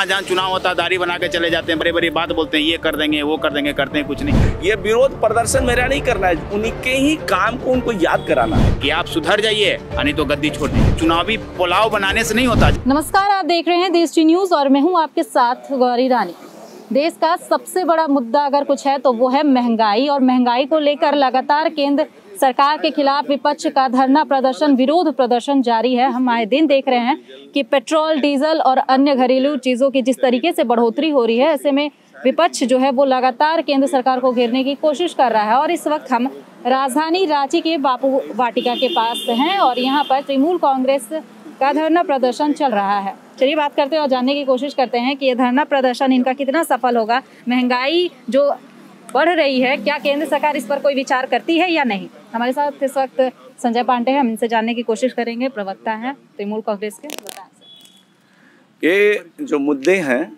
जहाँ जहाँ चुनाव होता है दाढ़ी बना के चले जाते हैं, बड़ी बड़ी बात बोलते हैं, ये कर देंगे वो कर देंगे, करते हैं कुछ नहीं। ये विरोध प्रदर्शन मेरा नहीं करना है, उनके ही काम को उनको याद कराना है कि आप सुधर जाइए यानी तो गद्दी छोड़ दीजिए। चुनावी पुलाव बनाने से नहीं होता। नमस्कार, आप देख रहे हैं देश टी न्यूज और मैं हूँ आपके साथ गौरी रानी। देश का सबसे बड़ा मुद्दा अगर कुछ है तो वो है महंगाई, और महंगाई को लेकर लगातार केंद्र सरकार के खिलाफ विपक्ष का धरना प्रदर्शन, विरोध प्रदर्शन जारी है। हम आए दिन देख रहे हैं कि पेट्रोल, डीजल और अन्य घरेलू चीज़ों की जिस तरीके से बढ़ोतरी हो रही है, ऐसे में विपक्ष जो है वो लगातार केंद्र सरकार को घेरने की कोशिश कर रहा है। और इस वक्त हम राजधानी रांची के बापू वाटिका के पास हैं और यहाँ पर तृणमूल कांग्रेस का धरना प्रदर्शन चल रहा है। चलिए बात करते हैं और जानने की कोशिश करते हैं कि ये धरना प्रदर्शन इनका कितना सफल होगा। महंगाई जो बढ़ रही है, क्या केंद्र सरकार इस पर कोई विचार करती है या नहीं? हमारे साथ इस वक्त संजय पांडे हैं, हम इनसे जानने की कोशिश करेंगे। प्रवक्ता हैं तृणमूल कांग्रेस के। ये जो मुद्दे हैं,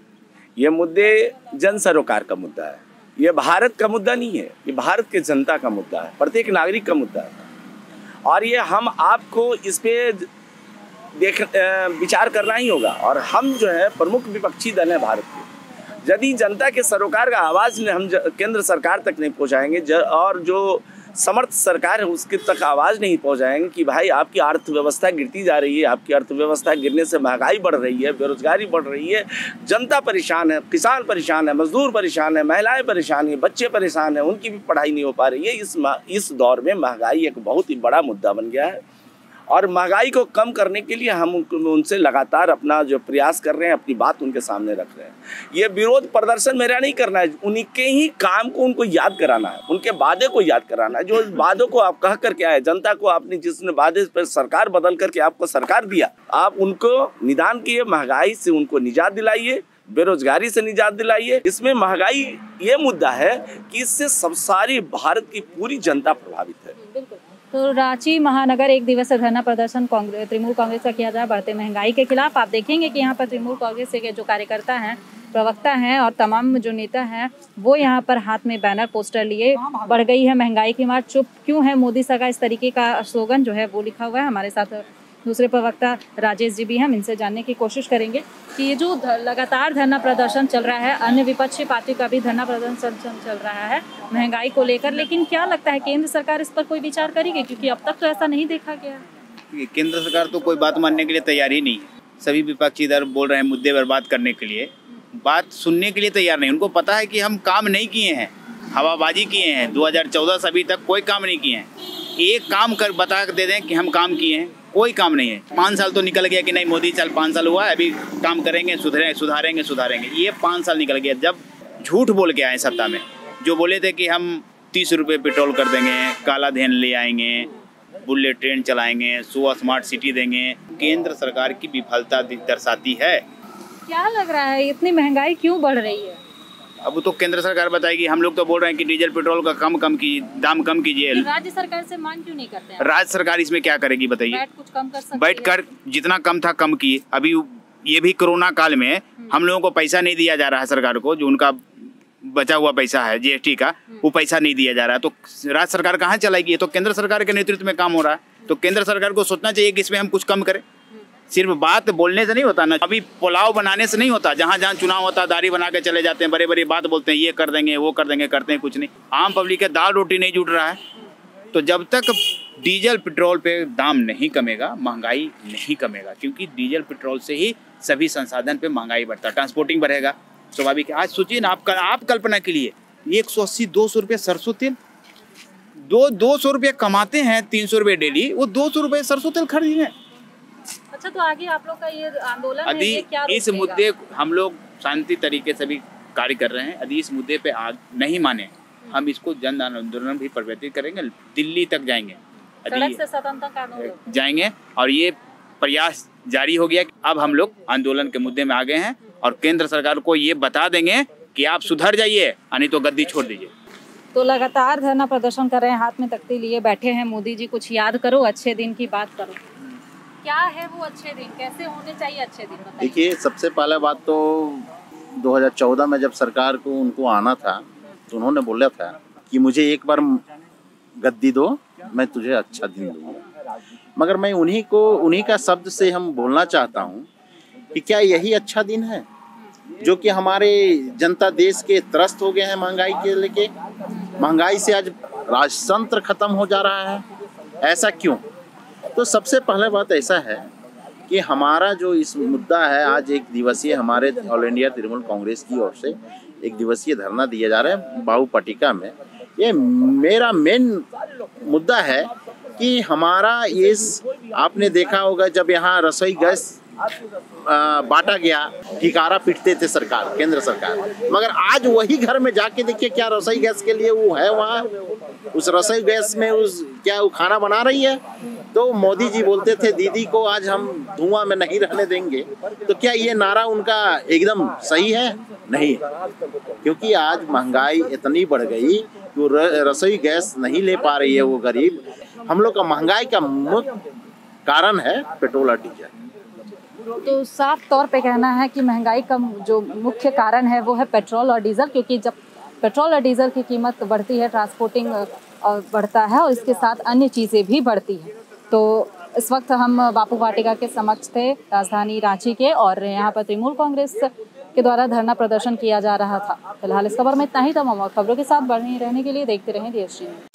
ये मुद्दे जन सरोकार का मुद्दा है। ये भारत का मुद्दा नहीं है, ये भारत के जनता का मुद्दा है, प्रत्येक नागरिक का मुद्दा है। और ये हम आपको इस पर विचार करना ही होगा। और हम जो है प्रमुख विपक्षी दल है भारत के, यदि जनता के सरोकार का आवाज़ ने हम केंद्र सरकार तक नहीं पहुँचाएंगे और जो समर्थ सरकार है उसके तक आवाज़ नहीं पहुँचाएंगे कि भाई आपकी अर्थव्यवस्था गिरती जा रही है, आपकी अर्थव्यवस्था गिरने से महंगाई बढ़ रही है, बेरोजगारी बढ़ रही है, जनता परेशान है, किसान परेशान है, मजदूर परेशान है, महिलाएं परेशान है, बच्चे परेशान हैं, उनकी भी पढ़ाई नहीं हो पा रही है। इस दौर में महंगाई एक बहुत ही बड़ा मुद्दा बन गया है और महंगाई को कम करने के लिए हम उनसे लगातार अपना जो प्रयास कर रहे हैं, अपनी बात उनके सामने रख रहे हैं। ये विरोध प्रदर्शन मेरा नहीं करना है, उनके ही काम को उनको याद कराना है, उनके वादे को याद कराना है, जो वादों को आप कह करके आए जनता को। आपने जिसने वादे पर सरकार बदल करके आपको सरकार दिया, आप उनको निदान किए, महंगाई से उनको निजात दिलाइए, बेरोजगारी से निजात दिलाइए। इसमें महंगाई ये मुद्दा है कि इससे सब सारी भारत की पूरी जनता प्रभावित है। तो रांची महानगर एक दिवसीय धरना प्रदर्शन तृणमूल कांग्रेस का किया जा बढ़ते महंगाई के खिलाफ। आप देखेंगे कि यहाँ पर तृणमूल कांग्रेस के जो कार्यकर्ता हैं, प्रवक्ता हैं और तमाम जो नेता हैं वो यहाँ पर हाथ में बैनर पोस्टर लिए। बढ़ गई है महंगाई की मार, चुप क्यों है मोदी सरकार, इस तरीके का स्लोगन जो है वो लिखा हुआ है। हमारे साथ दूसरे प्रवक्ता राजेश जी भी, हम इनसे जानने की कोशिश करेंगे कि ये जो लगातार धरना प्रदर्शन चल रहा है, अन्य विपक्षी पार्टी का भी धरना प्रदर्शन चल रहा है महंगाई को लेकर, लेकिन क्या लगता है केंद्र सरकार इस पर कोई विचार करेगी? क्योंकि अब तक तो ऐसा नहीं देखा गया। केंद्र सरकार तो कोई बात मानने के लिए तैयार ही नहीं है। सभी विपक्षी दल बोल रहे हैं मुद्दे पर बात करने के लिए, बात सुनने के लिए तैयार नहीं। उनको पता है कि हम काम नहीं किए हैं, हवाबाजी किए हैं, 2014 से अभी तक कोई काम नहीं किए हैं। एक काम कर बता दे दें कि हम काम किए हैं, कोई काम नहीं है। 5 साल तो निकल गया कि नहीं मोदी साल 5 साल हुआ है, अभी काम करेंगे, सुधारेंगे। ये 5 साल निकल गया जब झूठ बोल के आए सत्ता में। जो बोले थे कि हम 30 रुपये पेट्रोल कर देंगे, काला धन ले आएंगे, बुलेट ट्रेन चलाएंगे, 100 स्मार्ट सिटी देंगे। केंद्र सरकार की विफलता दर्शाती है। क्या लग रहा है इतनी महंगाई क्यों बढ़ रही है? अब तो केंद्र सरकार बताएगी। हम लोग तो बोल रहे हैं कि डीजल पेट्रोल का दाम कम कीजिए। राज्य सरकार से मांग क्यों नहीं करते हैं? राज्य सरकार इसमें क्या करेगी बताइए? बैठ कुछ कम कर सकती है। बैठकर जितना कम था कम किए। अभी ये भी कोरोना काल में हम लोगों को पैसा नहीं दिया जा रहा है सरकार को, जो उनका बचा हुआ पैसा है GST का, वो पैसा नहीं दिया जा रहा है। तो राज्य सरकार कहाँ चलाएगी? तो केंद्र सरकार के नेतृत्व में काम हो रहा है। तो केंद्र सरकार को सोचना चाहिए कि इसमें हम कुछ कम करें। सिर्फ बात बोलने से नहीं होता ना, अभी पुलाव बनाने से नहीं होता। जहाँ जहाँ चुनाव होता है दाढ़ी बना के चले जाते हैं, बड़े बड़ी बात बोलते हैं, ये कर देंगे वो कर देंगे, करते हैं कुछ नहीं। आम पब्लिक के दाल रोटी नहीं जुट रहा है। तो जब तक डीजल पेट्रोल पे दाम नहीं कमेगा, महंगाई नहीं कमेगा, क्योंकि डीजल पेट्रोल से ही सभी संसाधन पर महंगाई बढ़ता है। ट्रांसपोर्टिंग बढ़ेगा, स्वाभाविक है। आज सोचिए ना, आप कल्पना के लिए 180-200 रुपये सरसों तेल, 200 रुपये कमाते हैं, 300 रुपये डेली, वो 200 रुपये सरसों तेल खरीद रहे हैं। अच्छा, तो आगे आप लोग का ये आंदोलन है, ये क्या इस मुद्दे हम लोग शांति तरीके से भी कार्य कर रहे हैं। यदि इस मुद्दे पे आज नहीं माने, हम इसको जन आंदोलन भी परिवर्तित करेंगे, दिल्ली तक जाएंगे, सड़क से स्वतंत्रता जाएंगे। और ये प्रयास जारी हो गया। अब हम लोग आंदोलन के मुद्दे में आ गए हैं और केंद्र सरकार को ये बता देंगे कि आप सुधर जाइए यानी तो गद्दी छोड़ दीजिए। तो लगातार धरना प्रदर्शन कर रहे हैं, हाथ में तख्ती लिए बैठे हैं। मोदी जी कुछ याद करो, अच्छे दिन की बात करो। क्या है वो अच्छे दिन, कैसे होने चाहिए अच्छे दिन? देखिए, सबसे पहले बात तो 2014 में जब सरकार को उनको आना था तो उन्होंने बोला था कि मुझे एक बार गद्दी दो, मैं तुझे अच्छा दिन दूंगा। मगर मैं उन्हीं का शब्द से हम बोलना चाहता हूँ कि क्या यही अच्छा दिन है? जो कि हमारे जनता देश के त्रस्त हो गए हैं महंगाई के लेके। महंगाई से आज राजतंत्र खत्म हो जा रहा है, ऐसा क्यों? तो सबसे पहले बात ऐसा है कि हमारा जो इस मुद्दा है, आज एक दिवसीय हमारे ऑल इंडिया तृणमूल कांग्रेस की ओर से एक दिवसीय धरना दिया जा रहा है बापू वाटिका में। ये मेरा मेन मुद्दा है कि हमारा ये, आपने देखा होगा जब यहाँ रसोई गैस बांटा गया, ठिकारा पीटते थे सरकार, केंद्र सरकार, मगर आज वही घर में जाके देखिए क्या रसोई गैस के लिए वो है, वहाँ उस रसोई गैस में उस क्या वो खाना बना रही है। तो मोदी जी बोलते थे दीदी को आज हम धुआं में नहीं रहने देंगे, तो क्या ये नारा उनका एकदम सही है? नहीं, क्योंकि आज महंगाई इतनी बढ़ गई कि वो रसोई गैस नहीं ले पा रही है वो गरीब। हम लोग का महंगाई का मुख्य कारण है पेट्रोल और डीजल। तो साफ तौर पे कहना है कि महंगाई का जो मुख्य कारण है वो है पेट्रोल और डीजल, क्योंकि जब पेट्रोल और डीजल की कीमत बढ़ती है, ट्रांसपोर्टिंग बढ़ता है और इसके साथ अन्य चीज़ें भी बढ़ती हैं। तो इस वक्त हम बापू वाटिका के समक्ष थे, राजधानी रांची के, और यहाँ पर तृणमूल कांग्रेस के द्वारा धरना प्रदर्शन किया जा रहा था। फिलहाल इस खबर में इतना ही। तमाम खबरों के साथ बढ़े रहने के लिए देखते रहें देश।